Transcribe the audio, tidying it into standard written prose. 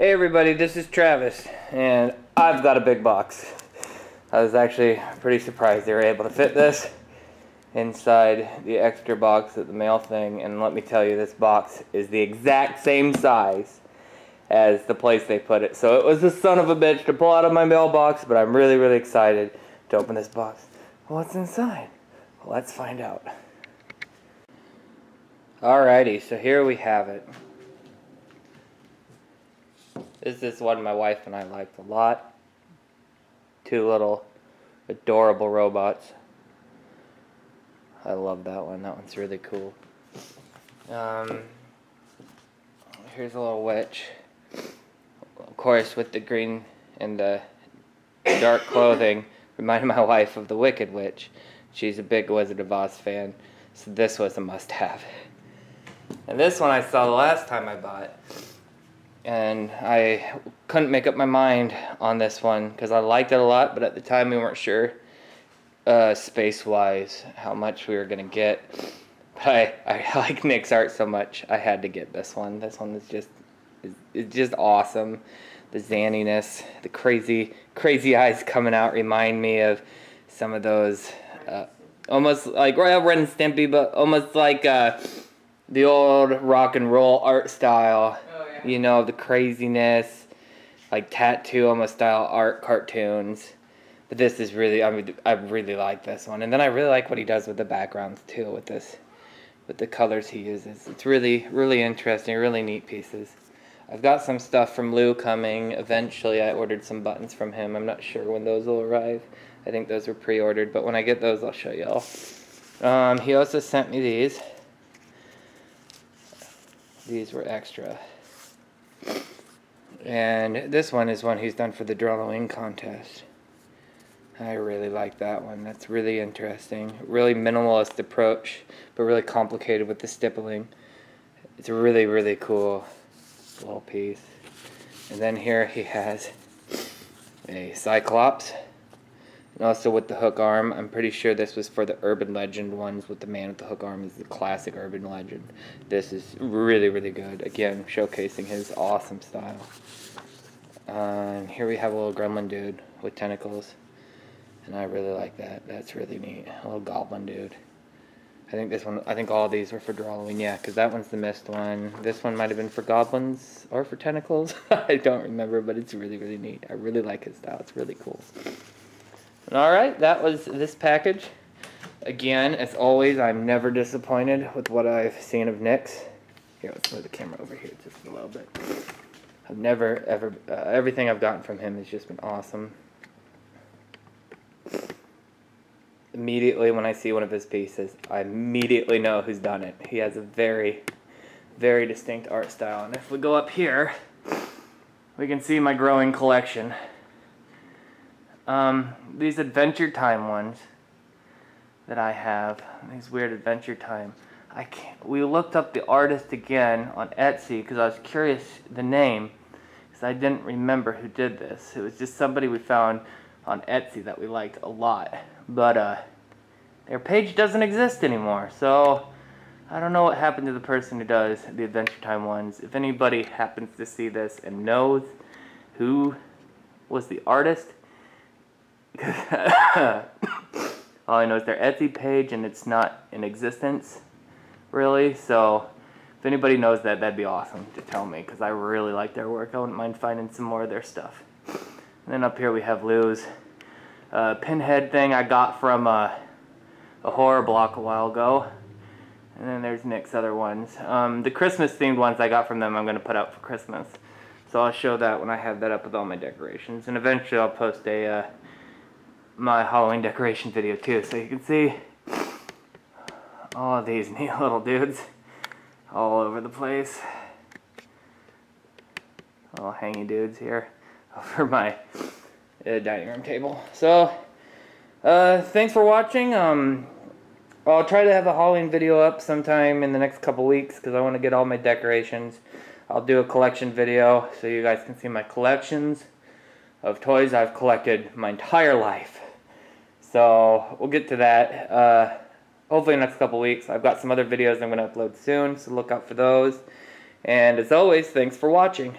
Hey everybody, this is Travis, and I've got a big box. I was actually pretty surprised they were able to fit this inside the extra box at the mail thing, and let me tell you, this box is the exact same size as the place they put it. So it was a son of a bitch to pull out of my mailbox, but I'm really, really excited to open this box. What's inside? Let's find out. Alrighty, so here we have it. This is one my wife and I liked a lot. Two little adorable robots. I love that one. That one's really cool. Here's a little witch. Of course, with the green and the dark clothing, reminded my wife of the Wicked Witch. She's a big Wizard of Oz fan, so this was a must-have. And this one I saw the last time I bought, and I couldn't make up my mind on this one because I liked it a lot, but at the time we weren't sure space-wise how much we were going to get. But I like Nick's art so much I had to get this one. This one is just awesome. The zaniness, the crazy eyes coming out remind me of some of those almost like Ren and Stimpy, but almost like the old rock and roll art style. Oh, yeah. You know, the craziness, like tattoo almost style art cartoons. But this is really, I really like this one. And then I really like what he does with the backgrounds too, with this, with the colors he uses. It's really, really interesting, really neat pieces. I've got some stuff from Lou coming eventually. I ordered some buttons from him. I'm not sure when those will arrive. I think those were pre-ordered, but when I get those I'll show y'all. He also sent me these. These were extra. And this one is one he's done for the Drawloween contest. I really like that one. That's really interesting. Really minimalist approach, but really complicated with the stippling. It's a really, really cool little piece. And then here he has a Cyclops. And also with the hook arm. I'm pretty sure this was for the urban legend ones, with the man with the hook arm is the classic urban legend. This is really, really good. Again, showcasing his awesome style. And here we have a little gremlin dude with tentacles. And I really like that. That's really neat. A little goblin dude. I think this one, I think all these were for Drawloween, yeah, because that one's the missed one. This one might have been for goblins or for tentacles. I don't remember, but it's really, really neat. I really like his style. It's really cool. Alright, that was this package. Again, as always, I'm never disappointed with what I've seen of Nick's. Here, let's move the camera over here just a little bit. I've never, ever, everything I've gotten from him has just been awesome. Immediately when I see one of his pieces, I immediately know who's done it. He has a very, very distinct art style. And if we go up here, we can see my growing collection. These Adventure Time ones that I have, these weird Adventure Time, we looked up the artist again on Etsy because I was curious the name, because I didn't remember who did this. It was just somebody we found on Etsy that we liked a lot, but their page doesn't exist anymore, so I don't know what happened to the person who does the Adventure Time ones. If anybody happens to see this and knows who was the artist, all I know is their Etsy page, and it's not in existence, really. So, if anybody knows that, that'd be awesome to tell me, because I really like their work. I wouldn't mind finding some more of their stuff. And then up here we have Lou's pinhead thing I got from a horror block a while ago. And then there's Nick's other ones. The Christmas-themed ones I got from them I'm going to put out for Christmas. So I'll show that when I have that up with all my decorations. And eventually I'll post a... my Halloween decoration video too, so you can see all these neat little dudes all over the place. Little hangy dudes here over my dining room table. So thanks for watching. I'll try to have a Halloween video up sometime in the next couple weeks because I want to get all my decorations. I'll do a collection video so you guys can see my collections of toys I've collected my entire life. So we'll get to that hopefully in the next couple weeks. I've got some other videos I'm going to upload soon, so look out for those. And as always, thanks for watching.